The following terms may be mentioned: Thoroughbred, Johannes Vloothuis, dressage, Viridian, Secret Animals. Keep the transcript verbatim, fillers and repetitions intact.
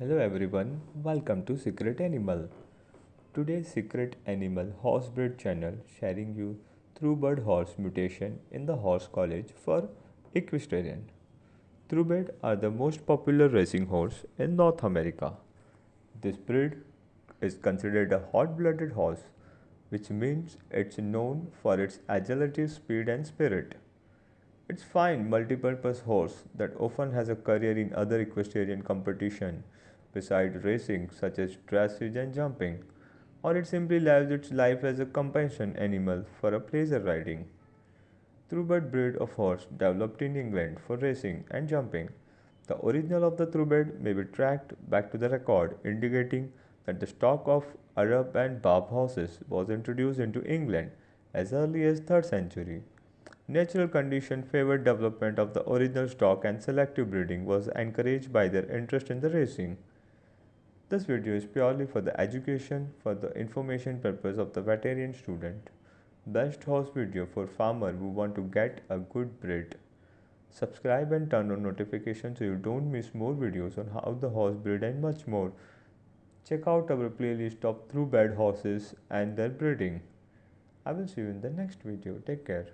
Hello everyone, welcome to Secret Animal. Today's Secret Animal Horsebred channel sharing you Thoroughbred horse mutation in the horse college for equestrian. Thoroughbred are the most popular racing horse in North America. This breed is considered a hot-blooded horse, which means it's known for its agility, speed and spirit. It's fine multi-purpose horse that often has a career in other equestrian competition besides racing, such as dressage and jumping, or it simply lives its life as a companion animal for a pleasure riding. Thoroughbred breed of horse developed in England for racing and jumping. The original of the thoroughbred may be tracked back to the record, indicating that the stock of Arab and Barb horses was introduced into England as early as third century. Natural condition favored development of the original stock and selective breeding was encouraged by their interest in the racing. This video is purely for the education, for the information purpose of the veterinarian student. Best horse video for farmer who want to get a good breed. Subscribe and turn on notifications so you don't miss more videos on how the horse breed and much more. Check out our playlist of thoroughbred horses and their breeding. I will see you in the next video. Take care.